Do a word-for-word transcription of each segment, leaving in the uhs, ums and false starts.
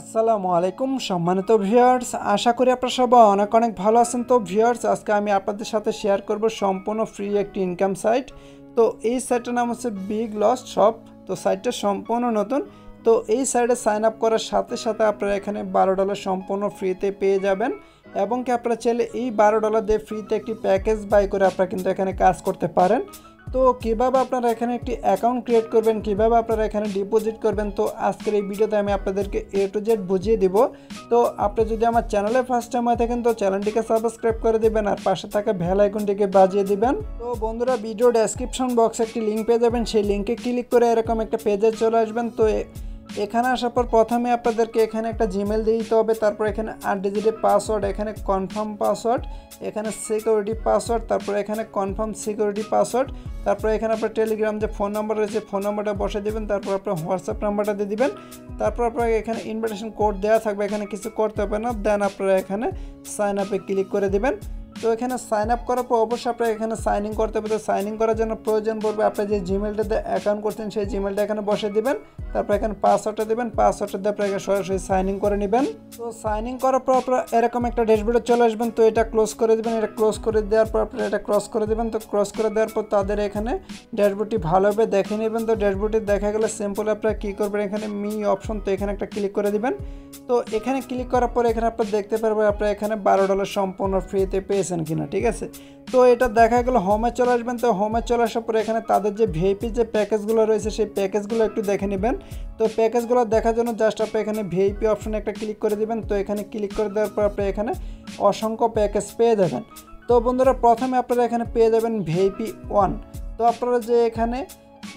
আসসালামু আলাইকুম সম্মানিত ভিউয়ার্স, আশা করি আপনারা সবাই অনেক অনেক ভালো আছেন। তো ভিউয়ার্স, আজকে আমি আপনাদের সাথে শেয়ার করব সম্পূর্ণ ফ্রি একটি ইনকাম সাইট। তো এই সাইটটার নাম হচ্ছে বিগলটস শপ। তো সাইটটা সম্পূর্ণ নতুন। তো এই সাইটে সাইন আপ করার সাথে সাথে আপনারা এখানে বারো ডলার সম্পূর্ণ ফ্রিতে পেয়ে যাবেন এবং কি আপনারা চাইলে এই বারো ডলার দিয়ে ফ্রিতে একটি প্যাকেজ বাই করে আপনারা কিন্তু এখানে কাজ করতে পারেন। তো কীভাবে আপনারা এখানে একটি অ্যাকাউন্ট ক্রিয়েট করবেন, কীভাবে আপনারা এখানে ডিপোজিট করবেন, তো আজকের এই ভিডিওতে আমি আপনাদেরকে এ টু জেড বুঝিয়ে দিব। তো আপনি যদি আমার চ্যানেলে ফার্স্ট টাইম হয়ে থাকেন তো চ্যানেলটিকে সাবস্ক্রাইব করে দেবেন আর পাশে থাকা বেল আইকনটিকে বাজিয়ে দেবেন। তো বন্ধুরা, ভিডিও ডেসক্রিপশন বক্সে একটি লিঙ্ক পেয়ে যাবেন, সেই লিঙ্কে ক্লিক করে এরকম একটা পেজে চলে আসবেন। তো এখানে আসার পর প্রথমে আপনাদেরকে এখানে একটা জিমেল দিয়ে দিতে হবে, তারপর এখানে আট ডিজিটের পাসওয়ার্ড, এখানে কনফার্ম পাসওয়ার্ড, এখানে সিকিউরিটি পাসওয়ার্ড, তারপর এখানে কনফার্ম সিকিউরিটি পাসওয়ার্ড, তারপর এখানে আপনার টেলিগ্রাম যে ফোন নাম্বার রয়েছে ফোন নাম্বারটা বসে দেবেন, তারপর আপনার হোয়াটসঅ্যাপ নাম্বারটা দিয়ে দেবেন, তারপর আপনার এখানে ইনভাইটেশন কোড দেওয়া থাকবে, এখানে কিছু করতে হবে না। দেন আপনারা এখানে সাইন আপে ক্লিক করে দেবেন। তো এখানে সাইন আপ করার পর অবশ্যই আপনার এখানে সাইন ইন করতে হবে। তো সাইন ইন করার জন্য প্রয়োজন পড়বে আপনি যে জিমেলটাতে অ্যাকাউন্ট করছেন সেই জিমেলটা এখানে বসে দেবেন, তারপর এখানে পাসওয়ার্ডটা দেবেন, পাসওয়ার্ডটা দিয়ে আপনার এখানে সরাসরি সাইন ইন করে নেবেন। তো সাইন ইন করার পর আপনারা এরকম একটা ড্যাশবোর্ডে চলে আসবেন। তো এটা ক্লোজ করে দেবেন, এটা ক্লোজ করে দেওয়ার পর আপনারা এটা ক্রস করে দেবেন। তো ক্রস করে দেওয়ার পর তাদের এখানে ড্যাশবোর্ডটি ভালোভাবে দেখে নেবেন। তো ড্যাশবোর্ডটি দেখা গেলে সিম্পল আপনারা কী করবেন, এখানে মি অপশন, তো এখানে একটা ক্লিক করে দেবেন। তো এখানে ক্লিক করার পর এখানে আপনারা দেখতে পারবেন আপনারা এখানে বারো ডলার সম্পূর্ণ ফ্রিতে পেয়েছেন কিনা, ঠিক আছে। তো এটা দেখা গেল হোমে চলে আসবেন। তো হোমে চলে আসার পরে এখানে তাদের যে ভিআইপি যে প্যাকেজগুলো রয়েছে সেই প্যাকেজগুলো একটু দেখে নেবেন। তো প্যাকেজগুলো দেখার জন্য জাস্ট আপনি এখানে ভিআইপি অপশনে একটা ক্লিক করে দেবেন। তো এখানে ক্লিক করে দেওয়ার পর আপনি এখানে অসংখ্য প্যাকেজ পেয়ে যাবেন। তো বন্ধুরা, প্রথমে আপনারা এখানে পেয়ে যাবেন ভিআইপি ওয়ান। তো আপনারা যে এখানে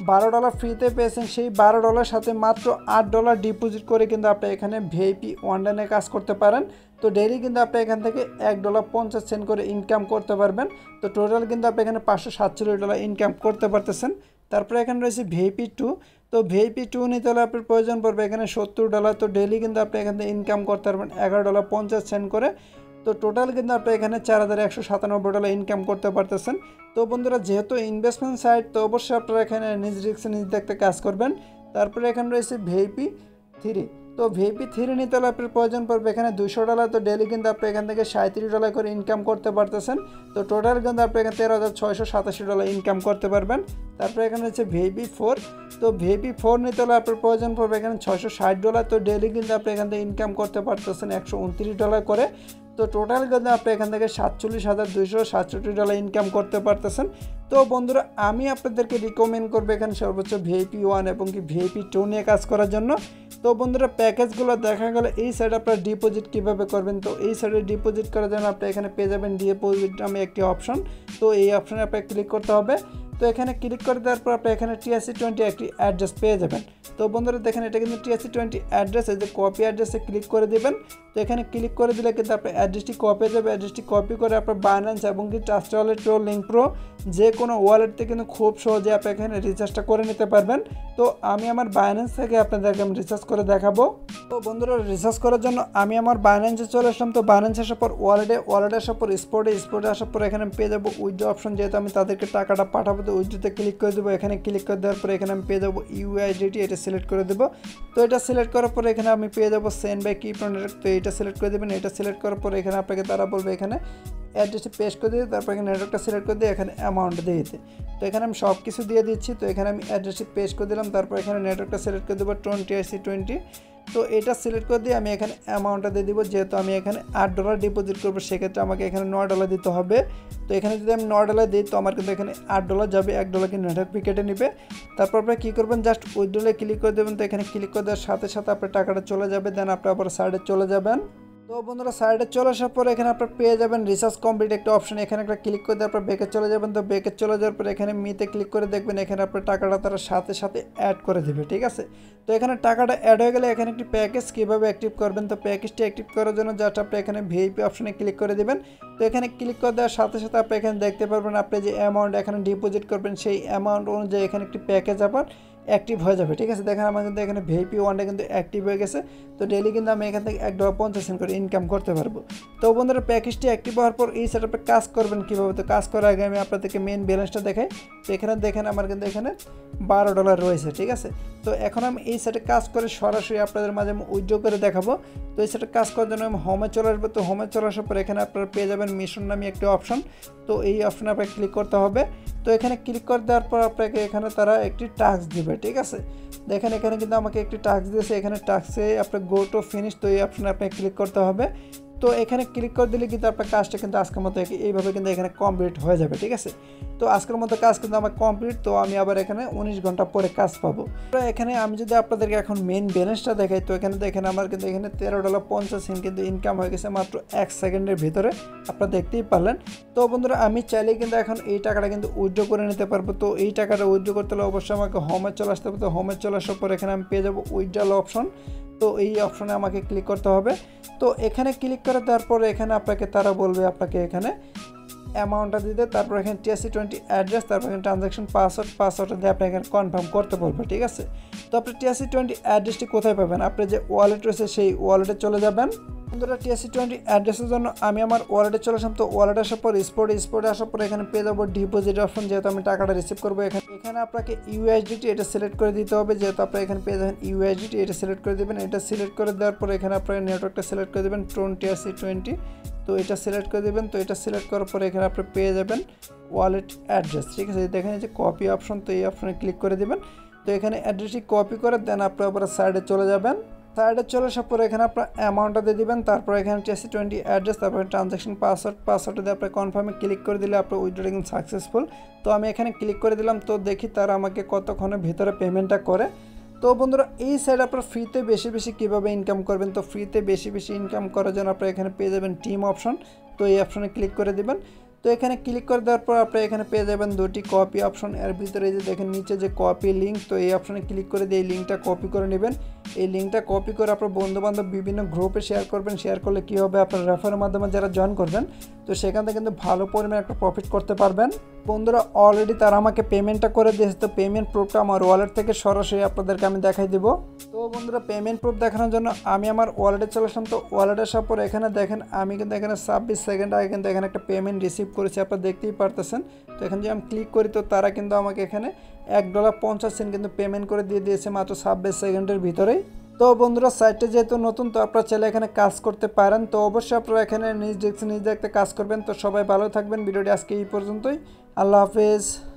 বারো ডলার ফ্রিতে পেয়েছেন সেই বারো ডলার সাথে মাত্র আট ডলার ডিপোজিট করে কিন্তু আপনি এখানে ভিআইপি ওয়ানে কাজ করতে পারেন। তো ডেইলি কিন্তু আপনি এখান থেকে এক ডলার পঞ্চাশ সেন্ট করে ইনকাম করতে পারবেন। তো টোটাল কিন্তু আপনি এখানে পাঁচশো সাতচল্লিশ ডলার ইনকাম করতে পারতেছেন। তারপরে এখানে রয়েছে ভিআইপি টু। তো ভিআইপি টু নিতে হলে আপনার প্রয়োজন পড়বে এখানে সত্তর ডলার। তো ডেইলি কিন্তু আপনি এখান থেকে ইনকাম করতে পারবেন এগারো ডলার পঞ্চাশ সেন্ট করে। তো টোটাল কিন্তু আপনি এখানে চার হাজার একশো সাতানব্বই ডলার ইনকাম করতে পারতেছেন। তো বন্ধুরা, যেহেতু ইনভেস্টমেন্ট সাইট তো অবশ্যই আপনারা এখানে নিজ রিস্কে নিজ দেখতে কাজ করবেন। তারপরে এখানে রয়েছে ভিআইপি থ্রি। তো ভিআইপি থ্রি নিতে হলে আপনার প্রয়োজন পড়বে এখানে দুশো ডলার। তো ডেইলি কিন্তু আপনি এখান থেকে সাঁত্রিশ ডলার করে ইনকাম করতে পারতেছেন। তো টোটাল কিন্তু আপনি এখানে তেরো হাজার ছয়শো সাতাশি ডলার ইনকাম করতে পারবেন। তারপরে এখানে রয়েছে ভিআইপি ফোর। তো ভিআইপি ফোর নিতে হলে আপনার প্রয়োজন পড়বে এখানে ছয়শো ষাট ডলার। তো ডেইলি কিন্তু আপনি এখান থেকে ইনকাম করতে পারতেছেন একশো উনত্রিশ ডলার করে। তো টোটাল কিন্তু আপনি এখান থেকে সাতচল্লিশ হাজার দুইশো সাতষট্টি ডলার ইনকাম করতে পারতেছেন। তো বন্ধুরা, আমি আপনাদেরকে রিকমেন্ড করবো এখানে সর্বোচ্চ ভিআইপি ওয়ান এবং কি ভিআইপি টু নিয়ে কাজ করার জন্য। তো বন্ধুরা, প্যাকেজগুলো দেখা গেলে এই সাইডে আপনার ডিপোজিট কীভাবে করবেন। তো এই সাইডে ডিপোজিট করার জন্য আপনি এখানে পেয়ে যাবেন ডিপোজিট নামে একটি অপশন। তো এই অপশানে আপনাকে ক্লিক করতে হবে। তো এখানে ক্লিক করে দেওয়ার পর আপনি এখানে টিআসি টোয়েন্টি একটি অ্যাড্রেস পেয়ে যাবেন। তো বন্ধুরা দেখেন, এটা কিন্তু টিআসি টোয়েন্টি অ্যাড্রেস, এই যে কপি অ্যাড্রেসে ক্লিক করে দেবেন। তো এখানে ক্লিক করে দিলে কিন্তু আপনার অ্যাড্রেসটি কপি হয়ে যাবে। অ্যাড্রেসটি কপি করে আপনার বাইন্যান্স এবং কি ট্রাস্ট ওয়ালেট ও লিঙ্ক প্রো যে কোনো ওয়ালেটতে কিন্তু খুব সহজে আপনি এখানে রিচার্জটা করে নিতে পারবেন। তো আমি আমার বাইন্যান্স থেকে আপনাদেরকে আমি রিচার্জ করে দেখাবো। তো বন্ধুরা, রিচার্জ করার জন্য আমি আমার বাইন্যান্সে চলে আসলাম। তো বাইন্যান্স আসার পর ওয়ালেটে, ওয়ালেটে আসার পর স্পটে, স্পটে আসার পর এখানে পেয়ে যাবো উইথড্র অপশন। যেহেতু আমি তাদেরকে টাকাটা পাঠাবো তো উইথড্রতে ক্লিক করে দেবো। এখানে ক্লিক করে দেওয়ার পরে এখানে আমি পেয়ে যাবো ইউএসডিটি, এটা সিলেক্ট করে দেবো। তো এটা সিলেক্ট করার পরে এখানে আমি পেয়ে যাবো সেন্ড বাই কিপ অন। তো এটা সিলেক্ট করে দেবেন। এটা সিলেক্ট করার পরে এখানে আপনাকে তারা বলবে এখানে অ্যাড্রেসটি পেস্ট করে দিতে, তারপর এখানে নেটওয়ার্কটা সিলেক্ট করে দিয়ে এখানে অ্যামাউন্ট দিয়ে দিতে। তো এখানে আমি সব কিছু দিয়ে দিচ্ছি। তো এখানে আমি অ্যাড্রেসটি পেস্ট করে দিলাম, তারপর এখানে নেটওয়ার্কটা সিলেক্ট করে দেবো টোয়েন্টি আইসি টোয়েন্টি। তো এটা সিলেক্ট করে দিয়ে আমি এখানে অ্যামাউন্টটা দিয়ে দিব। যেহেতু আমি এখানে আট ডলার ডিপোজিট করবো সেক্ষেত্রে আমাকে এখানে নয় ডলার দিতে হবে। তো এখানে যদি আমি নয় ডলার দিই তো আমার কিন্তু এখানে আট ডলার যাবে, এক ডলার কিন্তু নেটওয়ার্ক কেটে নেবে। তারপর আপনি কী করবেন, জাস্ট উইথড্রলে ক্লিক করে দেবেন। তো এখানে ক্লিক করে দেওয়ার সাথে সাথে আপনার টাকাটা চলে যাবে। দেন আপনি আবার সাইডে চলে যাবেন। তো বন্ধুরা, সাইডে চলে আসার পরে এখানে আপনার পেয়ে যাবেন রিচার্জ কমপ্লিট একটা অপশন। এখানে একটা ক্লিক করে দেওয়ার পর বেঁকে চলে যাবেন। তো বেঁকে চলে যাওয়ার পর এখানে মিতে ক্লিক করে দেখবেন এখানে আপনার টাকাটা তারা সাথে সাথে অ্যাড করে দেবে, ঠিক আছে। তো এখানে টাকাটা অ্যাড হয়ে গেলে এখানে একটি প্যাকেজ কীভাবে অ্যাক্টিভ করবেন। তো প্যাকেজটি অ্যাক্টিভ করার জন্য জাস্ট আপনি এখানে ভিআইপি অপশনে ক্লিক করে দেবেন। তো এখানে ক্লিক করে দেওয়ার সাথে সাথে আপনি এখানে দেখতে পারবেন আপনি যে অ্যামাউন্ট এখানে ডিপোজিট করবেন সেই অ্যামাউন্ট অনুযায়ী এখানে একটি প্যাকেজ আবার एक्टिव हो जाए ठीक है। देखें हमारे क्योंकि एखे भिपी वाना क्योंकि एक्टिव हो गए तो डेली क्योंकि हमें एखान एक डॉलर पंचाश सेंट कर इनकाम करते पारबो। तो बंधुरा पैकेजटी एक्टिव होवार पर ये सेटअपे काज करबेन किभाबे तो काज करार आगे आमि आपनादेरके मेन बैलेंसटा देखाई। तो एखाने देखें आमार क्योंकि एखाने बारो डॉलर रयेछे ठीक है। तो एखन आमि एई सेटे काज करे सरासरि आपनादेर माझे उइड्रो करे देखाबो। तो एई सेटे काज करार जोन्नो आमि होमे चले आसबो। तो होमे चले आसार पर एखाने आपनारा पेये जाबेन मिशन नामे एकटी अपशन। तो एई अपशने आपनाके क्लिक करते होबे। तो एखाने क्लिक कर देवार पर आपनाके एखाने तारा एकटी टास्क दिबे ठीक है। देखें एखे क्योंकि हमें एक टास्क दिए टास्के अपना गो टू फिनिश तो ये अपने अपने क्लिक करते हैं। तो ये क्लिक कर दी क्योंकि अपना काजटा क्योंकि आजकल मत ये कमप्लीट हो जाए ठीक है। तो आजकल मत काज क्योंकि हमारे कमप्लीट। तो आमी आबार एखाने उन्नीस घंटा पर काज पाबो। तो एखाने आमी जो आपनादेरके एखन मेन बैलेंसटा देखाई। तो एखाने देखें आमार किन्तु एखाने तेरह डॉलर पंचाश सेंट किन्तु इनकाम हो गेछे मात्र एक सेकेंडेर भितरे आपनारा देखतेई पारलेन। तो बंधुरा आमी चाइले किन्तु एखन एई टाकाटा किन्तु उइड्रो करे निते पारबो। तो एई टाकाटा उइड्रो करते हले अवश्य आमाके होमे चले आसते हबे। तो होमे चले आसार पर एखाने आमी पेये जाबो उइड्रल अपशन। तो ये अपशने आमाके क्लिक करते हैं। तो एखे क्लिक कर देवार एखे आपके तारा बोलबे आपके एखे अमाउंट दीते तारपर एखे टीएससी ट्वेंटी एड्रेस तरह ट्रांजैक्शन पासवर्ड पासवर्ड दिए अपनी एखे कन्फार्म करते बोलबे ठीक है। तो अपनी टीएससी ट्वेंटी एड्रेसटी कोथाय पाबेन आपनि जे वालेट रयेछे सेई वालेटे चले जाबेन। बंधुरा टीएससी ट्वेंटी एड्रेसर जो हमें वालेटे चले आसम। तो वालेट आसार पर स्पोर्ट स्पोर्ट आसार पर एखे पे जाब डिपोजिट अपशन जेहतु हमें टाकाटा रिसिव करब एखे आपके यूएसडीटी एट सिलेक्ट कर दीते हैं जेहतु अपना एखे पे जान यूएसडीटी एट सिलेक्ट कर देवें। एट सिलेक्ट कर देवार पर एखे अपना नेटवर्क सिलेक्ट कर देवें ट्रोन टीएससी ट्वेंटी। तो ये सिलेक्ट कर देवें। तो ये सिलेक्ट करार पर एखे अपनी पे जाबेन वालेट एड्रेस ठीक है। देखें जो कपि अपशन तो ये अपशने क्लिक कर देवें। तो एखे एड्रेसटी कपि कर दें अपना आबार साइडे चले जाबेन। साइडे चले आसार पर एखे अपना अमाउंट दिए देवें। तरह एखे टीएससी ट्वेंटी एड्रेस तरह ट्रांजैक्शन पासवर्ड पासवर्ड दिए अपना कन्फार्मे क्लिक कर दी अपना उइड्रो किन्तु सक्सेसफुल। तो आमी एखे क्लिक कर दिलाम। तो देखी तारा आमाके कतक्षणेर भितरे पेमेंटटा करे। तो बंधुरा ये साइड अपना फ्रीते बेशी बेशी किभाबे इनकाम करबेन। तो फ्रीते बेशी बेशी इनकाम करार जोन्नो अपना एखे पेये जाबेन टीम अपशन। तो ये अपशने क्लिक कर देवें। तो एखे क्लिक कर देवार पर अपना एखे पे जाबेन दुटी कपि अपशन एर भितरे देखें नीचे जो कपि लिंक। तो ये अपशने क्लिक कर दिए लिंकटा कपि कर नेबेन। এই লিঙ্কটা কপি করে আপনার বন্ধুবান্ধব বিভিন্ন গ্রুপে শেয়ার করবেন। শেয়ার করলে কী হবে আপনার রেফারের মাধ্যমে যারা জয়েন করবেন তো সেখান থেকে কিন্তু ভালো পরিমাণে একটা প্রফিট করতে পারবেন। বন্ধুরা অলরেডি তারা আমাকে পেমেন্টটা করে দিয়েছে। তো পেমেন্ট প্রুফটা আমার ওয়ালেট থেকে সরাসরি আপনাদেরকে আমি দেখাই দেবো। তো বন্ধুরা পেমেন্ট প্রুফ দেখানোর জন্য আমি আমার ওয়ালেটে চলে আসলাম। তো ওয়ালেটে আসার পর এখানে দেখেন আমি কিন্তু এখানে ছাব্বিশ সেকেন্ড আগে কিন্তু এখানে একটা পেমেন্ট রিসিভ করেছি আপনারা দেখতেই পারতেছেন। তো এখানে যদি আমি ক্লিক করি তো তারা কিন্তু আমাকে এখানে एक डॉलर पंचाश सेंट क्योंकि पेमेंट कर दिए दिए मात्र छब्बीस सेकेंडर भीतरे। तो बंधुरा साइटे जेहेतु नतून तो अपना चले एखे काज करते पारेन। तो अवश्य अपना एखे निज डेस्क निजे देखते काज करबें। तो सबाई भालो थाकबें। भिडियोटी आज के पर्यन्तई। आल्लाह हाफेज।